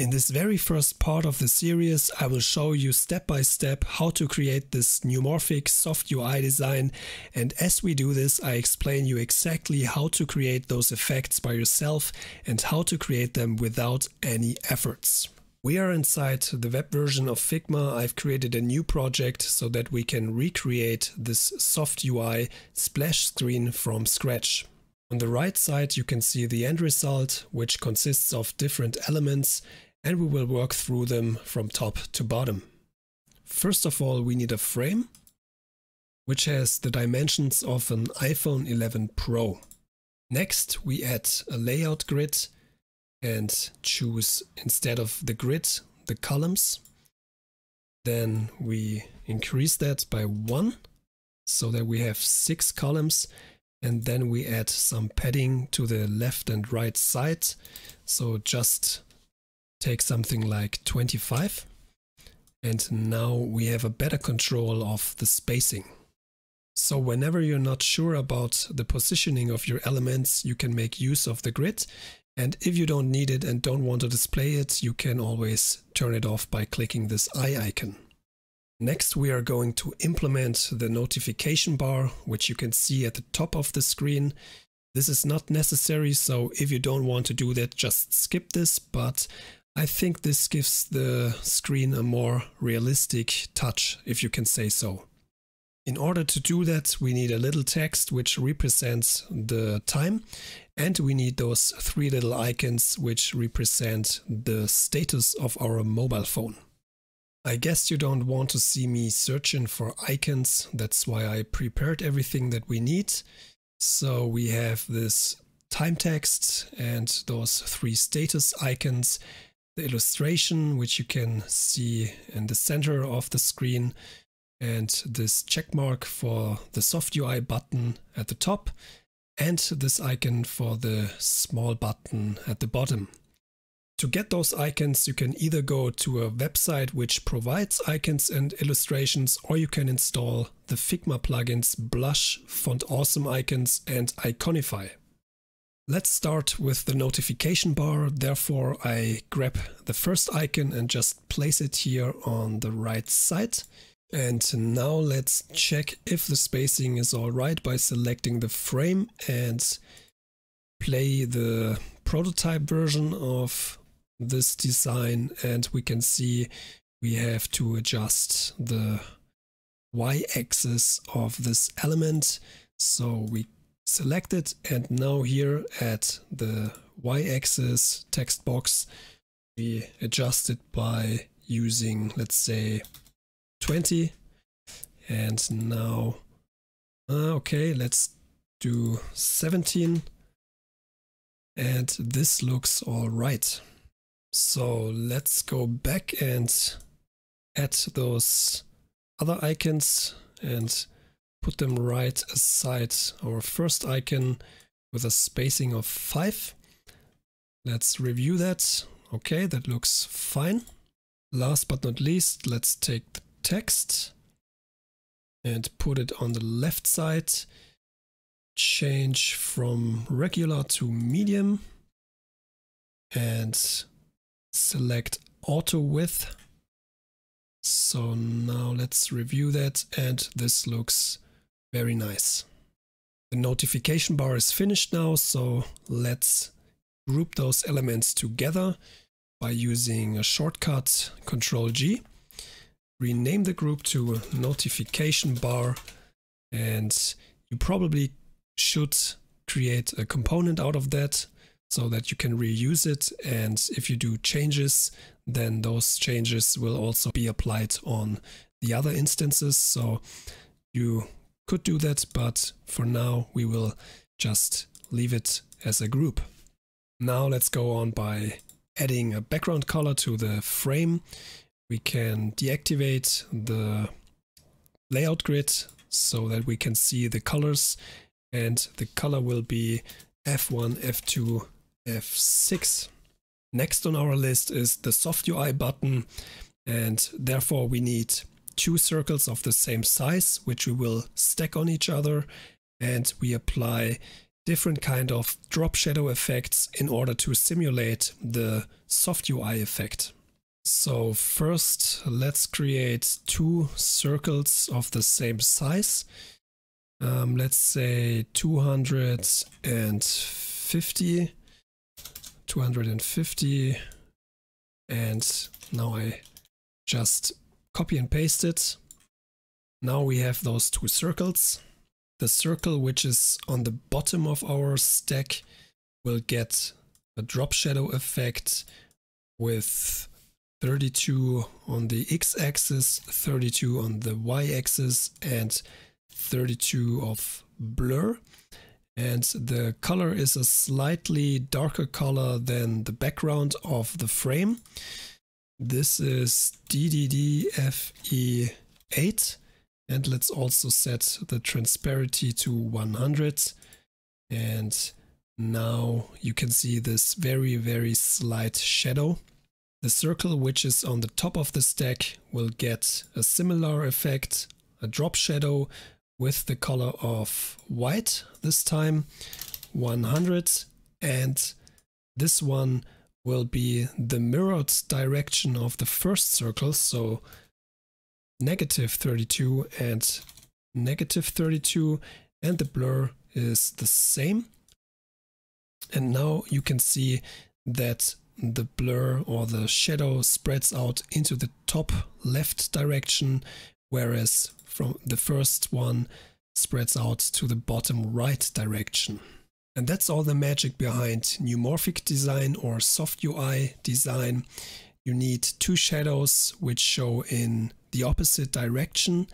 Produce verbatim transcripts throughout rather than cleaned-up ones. In this very first part of the series, I will show you step by step how to create this neumorphic soft U I design, and as we do this, I explain you exactly how to create those effects by yourself and how to create them without any efforts. We are inside the web version of Figma. I've created a new project so that we can recreate this soft U I splash screen from scratch. On the right side, you can see the end result, which consists of different elements, and we will work through them from top to bottom. First of all, we need a frame, which has the dimensions of an iPhone eleven Pro. Next, we add a layout grid and choose, instead of the grid, the columns. Then we increase that by one, so that we have six columns. And then we add some padding to the left and right side. So just take something like twenty-five. And now we have a better control of the spacing. So whenever you're not sure about the positioning of your elements, you can make use of the grid. And if you don't need it and don't want to display it, you can always turn it off by clicking this eye icon. Next, we are going to implement the notification bar, which you can see at the top of the screen. This is not necessary, so if you don't want to do that, just skip this, but I think this gives the screen a more realistic touch, if you can say so. In order to do that, we need a little text which represents the time, and we need those three little icons which represent the status of our mobile phone. I guess you don't want to see me searching for icons, that's why I prepared everything that we need. So we have this time text and those three status icons, the illustration, which you can see in the center of the screen, and this check mark for the soft U I button at the top, and this icon for the small button at the bottom. To get those icons, you can either go to a website which provides icons and illustrations, or you can install the Figma plugins Blush, Font Awesome Icons, and Iconify. Let's start with the notification bar. Therefore, I grab the first icon and just place it here on the right side. And now let's check if the spacing is all right by selecting the frame and play the prototype version of this design, and we can see we have to adjust the y-axis of this element. So we select it, and now here at the y-axis text box we adjust it by using, let's say, twenty. And now uh, okay, let's do seventeen, and this looks all right. So let's go back and add those other icons and put them right aside our first icon with a spacing of five. Let's review that. Okay, that looks fine. Last but not least, let's take the text and put it on the left side. Change from regular to medium and select auto width. So now let's review that, and this looks very nice. The notification bar is finished now, so let's group those elements together by using a shortcut control G. Rename the group to notification bar, and you probably should create a component out of that, so that you can reuse it, and if you do changes, then those changes will also be applied on the other instances. So you could do that, but for now we will just leave it as a group. Now let's go on by adding a background color to the frame. We can deactivate the layout grid so that we can see the colors, and the color will be F one, F two, F six. Next on our list is the soft U I button, and therefore we need two circles of the same size, which we will stack on each other, and we apply different kind of drop shadow effects in order to simulate the soft U I effect. So first, let's create two circles of the same size. Um, let's say two hundred fifty, two hundred fifty, and now I just copy and paste it. Now we have those two circles. The circle which is on the bottom of our stack will get a drop shadow effect with thirty-two on the x-axis, thirty-two on the y-axis, and thirty-two of blur. And the color is a slightly darker color than the background of the frame. This is D D D F E eight. And let's also set the transparency to one hundred. And now you can see this very, very slight shadow. The circle which is on the top of the stack will get a similar effect, a drop shadow with the color of white this time, one hundred. And this one will be the mirrored direction of the first circle. So negative thirty-two and negative thirty-two, and the blur is the same. And now you can see that the blur or the shadow spreads out into the top left direction, whereas from the first one spreads out to the bottom right direction. And that's all the magic behind neumorphic design or soft U I design. You need two shadows which show in the opposite direction,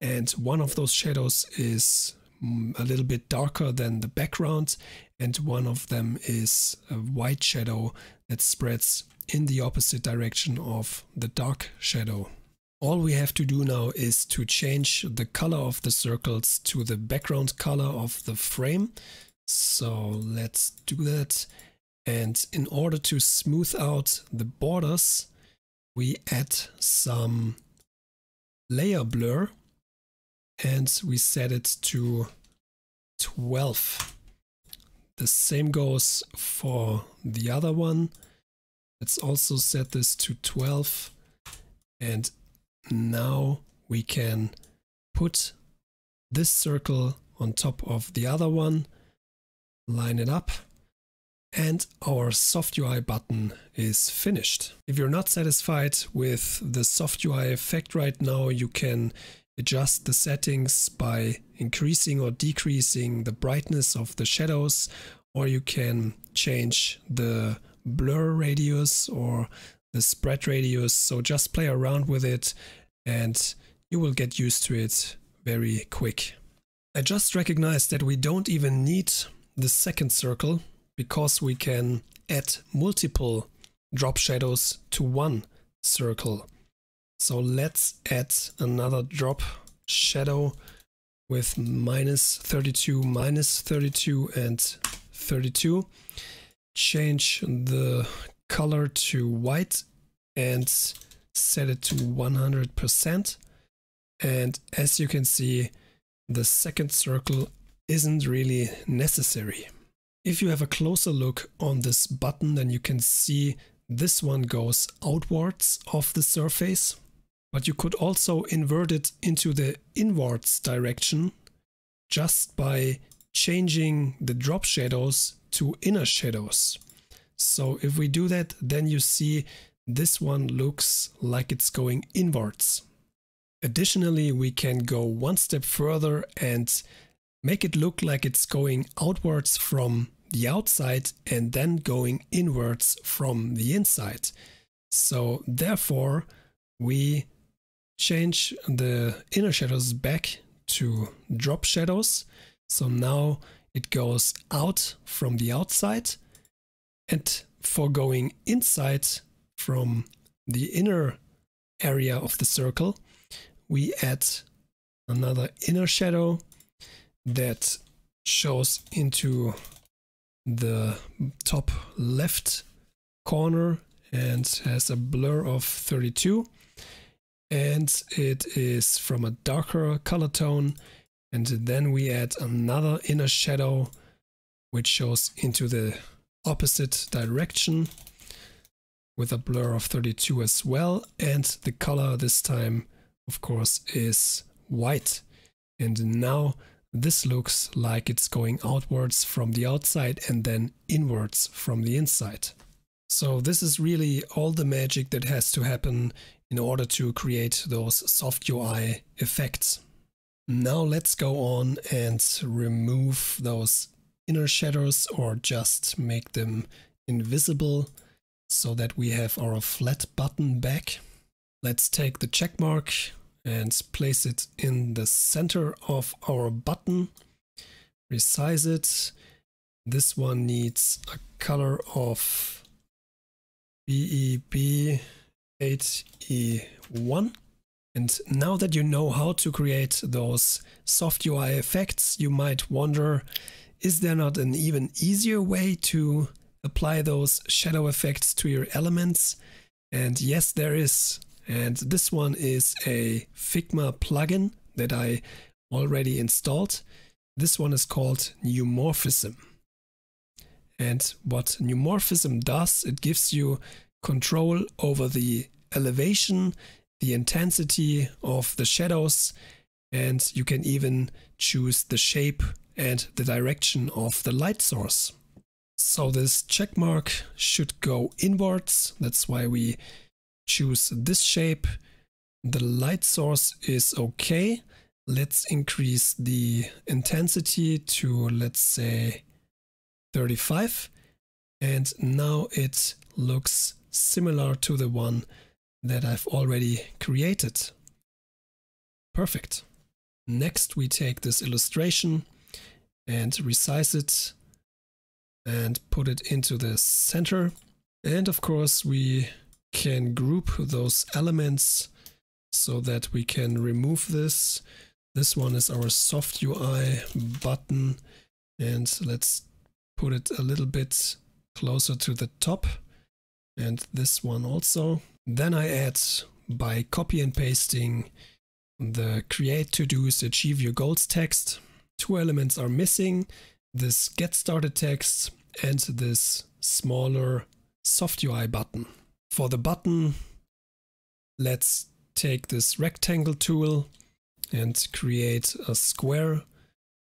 and one of those shadows is a little bit darker than the background, and one of them is a white shadow that spreads in the opposite direction of the dark shadow. All we have to do now is to change the color of the circles to the background color of the frame. So let's do that. And in order to smooth out the borders, we add some layer blur, and we set it to twelve. The same goes for the other one. Let's also set this to twelve, and now we can put this circle on top of the other one, line it up, and our soft U I button is finished. If you're not satisfied with the soft U I effect right now, you can adjust the settings by increasing or decreasing the brightness of the shadows, or you can change the blur radius or the spread radius. So just play around with it and you will get used to it very quick. I just recognized that we don't even need the second circle, because we can add multiple drop shadows to one circle. So let's add another drop shadow with minus thirty-two, minus thirty-two, and thirty-two. Change the color to white and set it to one hundred percent. And as you can see, the second circle isn't really necessary. If you have a closer look on this button, then you can see this one goes outwards of the surface, but you could also invert it into the inwards direction just by changing the drop shadows to inner shadows. So if we do that, then you see this one looks like it's going inwards. Additionally, we can go one step further and make it look like it's going outwards from the outside and then going inwards from the inside. So therefore, we change the inner shadows back to drop shadows. So now it goes out from the outside, and for going inside from the inner area of the circle, we add another inner shadow that shows into the top left corner and has a blur of thirty-two, and it is from a darker color tone. And then we add another inner shadow which shows into the opposite direction with a blur of thirty-two as well. And the color this time, of course, is white. And now this looks like it's going outwards from the outside and then inwards from the inside. So this is really all the magic that has to happen in order to create those soft U I effects. Now let's go on and remove those inner shadows or just make them invisible so that we have our flat button back. Let's take the check mark and place it in the center of our button. Resize it. This one needs a color of B E B eight E one. And now that you know how to create those soft U I effects, you might wonder, is there not an even easier way to apply those shadow effects to your elements? And yes, there is. And this one is a Figma plugin that I already installed. This one is called Neumorphism. And what Neumorphism does, it gives you control over the elevation, the intensity of the shadows, and you can even choose the shape and the direction of the light source. So this check mark should go inwards. That's why we choose this shape. The light source is okay. Let's increase the intensity to, let's say, thirty-five. And now it looks similar to the one that I've already created. Perfect. Next, we take this illustration and resize it and put it into the center. And of course, we can group those elements so that we can remove this. This one is our soft U I button, and let's put it a little bit closer to the top, and this one also. Then I add, by copy and pasting, the create to do's achieve your goals text. Two elements are missing, this get started text and this smaller soft U I button. For the button, let's take this rectangle tool and create a square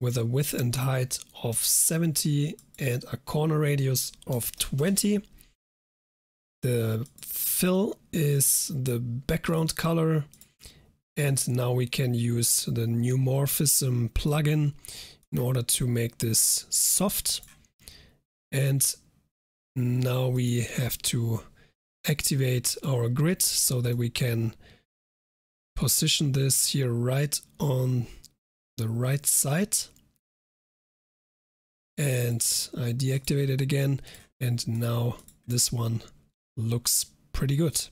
with a width and height of seventy and a corner radius of twenty. The fill is the background color, and now we can use the Neumorphism plugin in order to make this soft. And now we have to activate our grid so that we can position this here right on the right side. And I deactivate it again, and now this one looks pretty good.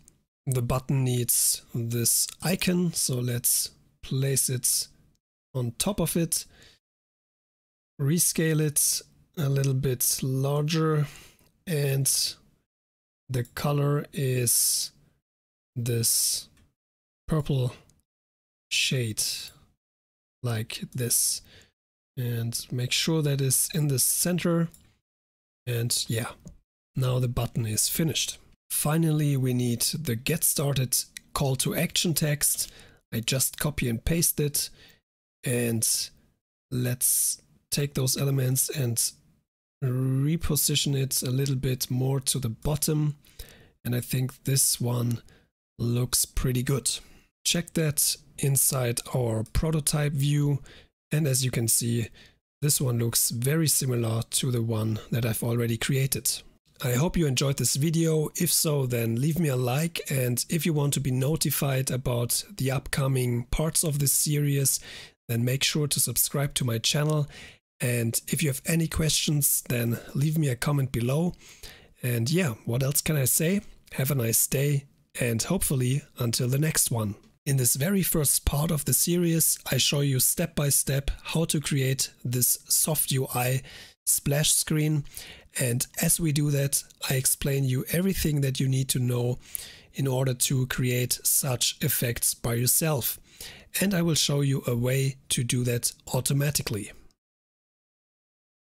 The button needs this icon, so let's place it on top of it, rescale it a little bit larger, and the color is this purple shade, like this. And make sure that it's in the center. And yeah, now the button is finished. Finally, we need the get started call to action text. I just copy and paste it. And let's take those elements and reposition it a little bit more to the bottom, and I think this one looks pretty good. Check that inside our prototype view, and as you can see, this one looks very similar to the one that I've already created. I hope you enjoyed this video. If so, then leave me a like, and if you want to be notified about the upcoming parts of this series, then make sure to subscribe to my channel. And if you have any questions, then leave me a comment below. And yeah, what else can I say? Have a nice day, and hopefully until the next one. In this very first part of the series, I show you step by step how to create this soft U I splash screen. And as we do that, I explain you everything that you need to know in order to create such effects by yourself. And I will show you a way to do that automatically.